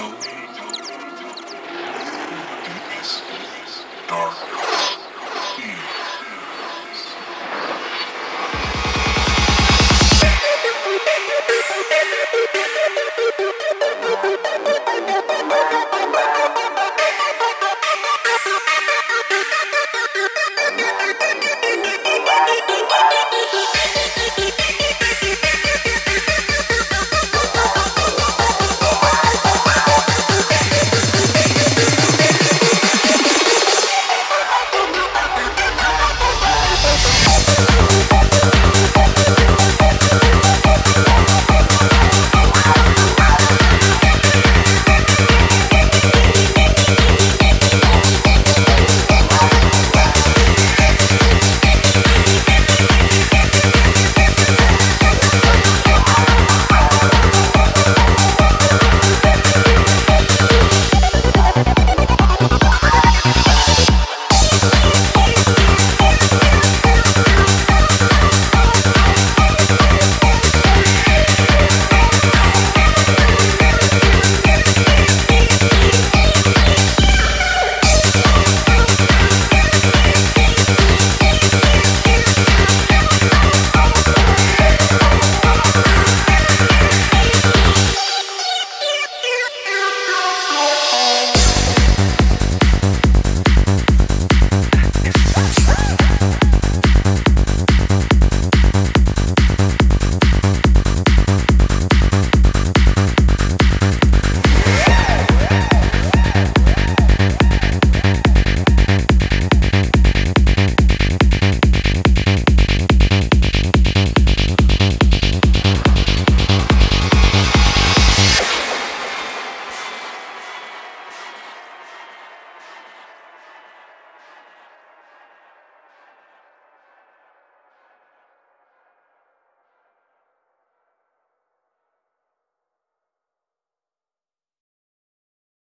show.